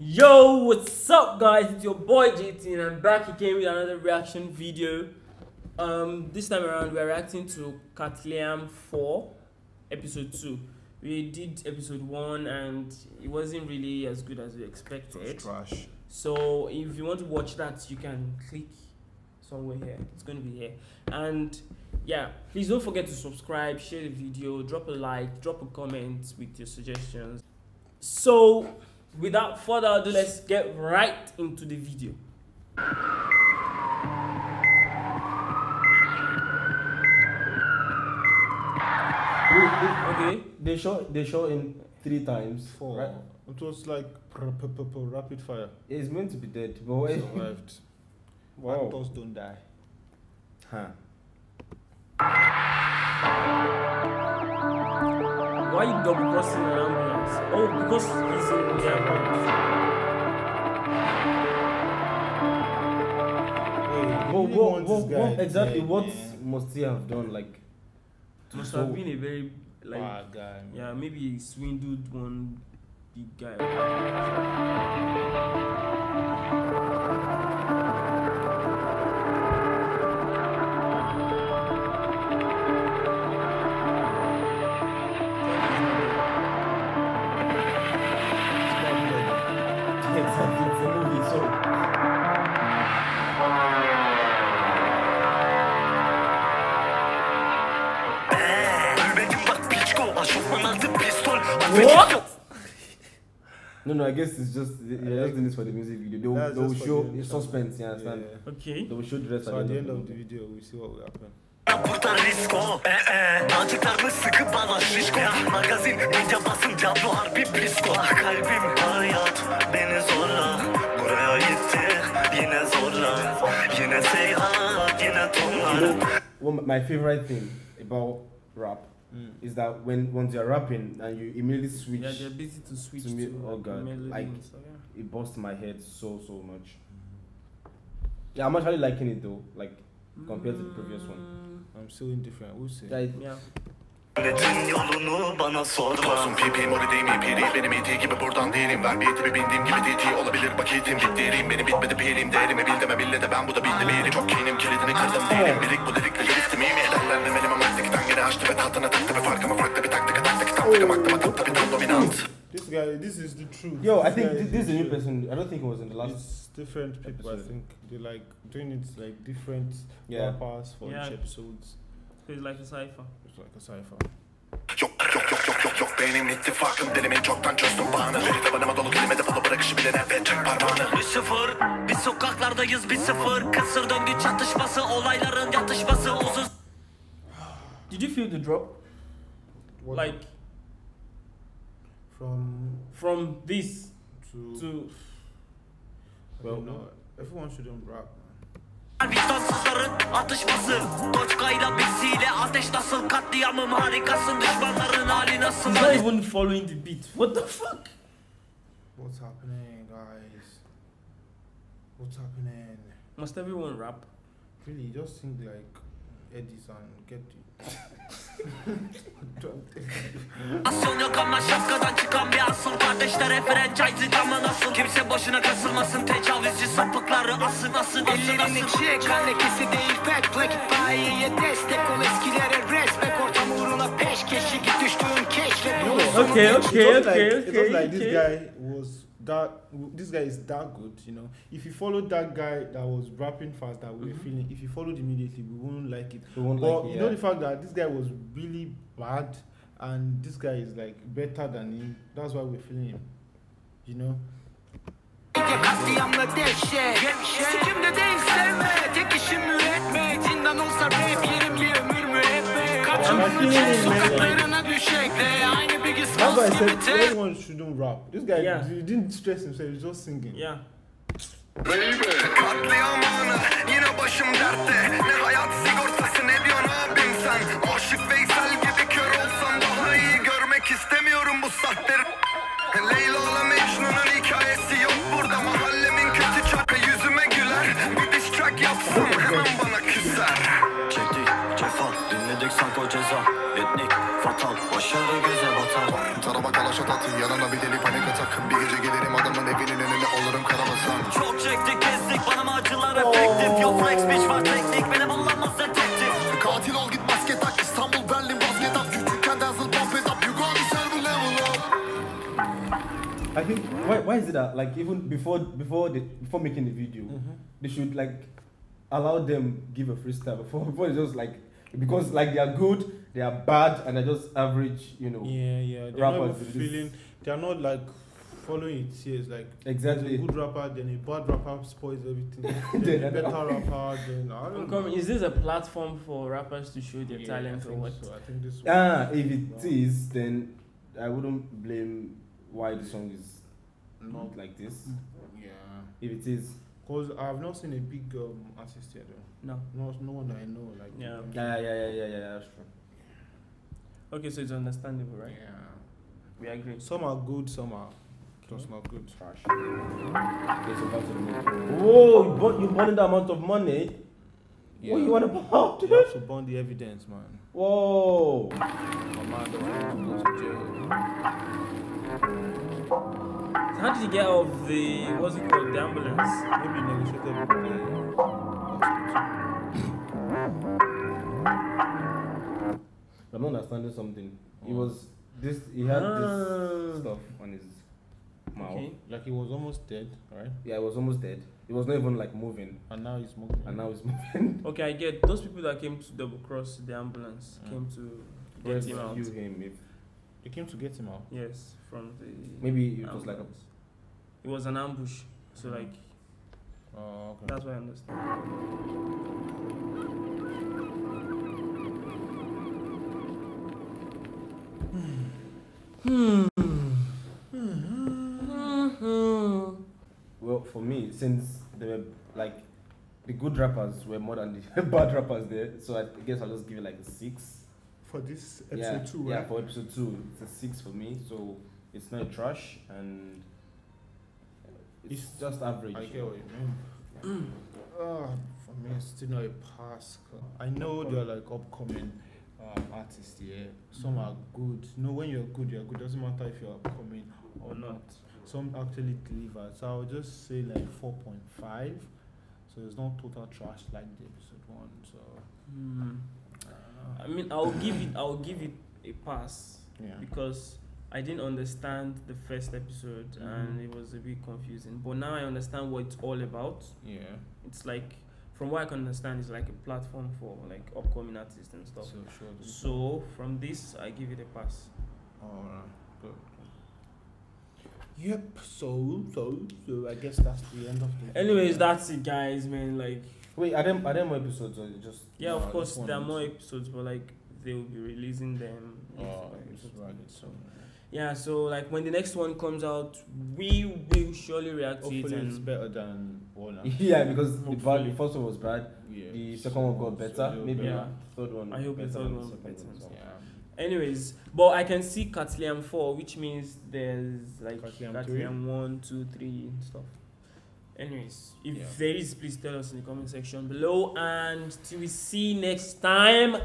Yo, what's up guys, it's your boy JT and I'm back again with another reaction video. This time around we're reacting to Katliam4 episode 2. We did episode 1 and it wasn't really as good as we expected. It was trash. So if you want to watch that, you can click somewhere here. It's going to be here. And yeah, please don't forget to subscribe, share the video, drop a like, drop a comment with your suggestions. So without further ado, let's get right into the video. Okay, they show in 3 times, 4. Right? It was like rapid fire. It's meant to be dead, but wait. Survived. Wow. Actors don't die. Huh? Why you double crossing around? Oh, because he's in the airport. Whoa, exactly, yeah, what must he have done? Like, must have been a very, like, bad guy. Man. Yeah, maybe he swindled one big guy. What? No, I guess it's just they're just doing this for the music video. They will show suspense, you understand? Yeah. Okay. They will show the rest. So at the end of the video, we see what will happen. Well, my favorite thing about rap is that when you're rapping and you immediately switch, yeah, they're busy to switch to oh god, like stuff, yeah. It busts my head so much. Yeah, I'm actually liking it though, like compared to the previous one. I'm still indifferent. We'll see. Yeah. This guy, this is the truth. Yo, I think this is a new person. I don't think it was in the last. It's different people. I think they like doing it like different rappers for each episodes. So it's like a cipher. It's like a cipher. Did you feel the drop? What? Like from this to well, no, everyone shouldn't rap. He's not even following the beat. What the fuck? What's happening, guys? What's happening? Must everyone rap? Really, just think like Eddie's and get Okay. Like this guy was this guy is that good, you know. If you follow that guy that was rapping fast that we were feeling, if you followed immediately, we wouldn't like it. But you know the fact that this guy was really bad and this guy is like better than him, that's why we're feeling him, you know. That's why I said everyone shouldn't rap. This guy he didn't stress himself, he's just singing. Yeah. I think why is it that like even before making the video, they should like allow them give a freestyle before it's just like because like they are good, they are bad, and they're just average, you know. Yeah. They're rappers not feeling. They're not like following it. Yes, like exactly. A good rapper, then a bad rapper spoils everything. then a better rapper, then I don't know. Is this a platform for rappers to show their talent or what? So. I think this. If it is, then I wouldn't blame why the song is not like this. Yeah. If it is. Cause I've not seen a big artist here though. No one that I know like. Yeah, that's true. Okay, so it's understandable, right? Yeah. We agree. Some are good, some are just not good. Trash. Whoa, you burned that amount of money? Yeah. What do you want about? You have to burn the evidence, man. Whoa. My man don't want to go to jail. So how did you get out of the, what's it called, the ambulance? Maybe you negotiated with the hospital. I'm not understanding something. He was this. He had this stuff on his mouth. Okay. Like he was almost dead, right? Yeah, he was almost dead. He was not even like moving. And now he's moving. Okay, I get those people that came to double cross the ambulance came to get him out. They came to get him out. Yes, from the. Maybe it was like a. It was an ambush. So like. Oh, okay. That's what I understand. Well, for me, since they were like the good rappers were more than the bad rappers there, so I guess I'll just give it like a 6 for this episode 2. Right? Yeah, for episode 2, it's a 6 for me. So it's not trash and it's just average. I get what you mean. For me, it's still not a pass. I know they're like upcoming. Artists, yeah. Some are good. No, when you're good, you're good. Doesn't matter if you're upcoming or not. Some actually deliver. So I'll just say like 4.5. So it's not total trash like the episode 1. So I mean, I'll give it a pass because I didn't understand the first episode and it was a bit confusing. But now I understand what it's all about. Yeah, it's like. From what I can understand, it's like a platform for like upcoming artists and stuff. So from this, I give it a pass. Alright, good. Yep. So I guess that's the end of the. Anyways, that's it, guys. Man, like. Wait, are there more episodes or just? Yeah, of course there are more episodes, but like they will be releasing them. Oh, right. So. Yeah, so like when the next one comes out, we will surely react to it. Hopefully it's better than one. Yeah, because the first one was bad. Yeah. The second one got better. Maybe the third one. I hope the third one was better. Yeah. Anyways, but I can see Katliam4, which means there's like Katliam 1, 2, 3 and stuff. Anyways, if there is, please tell us in the comment section below. And till we see next time.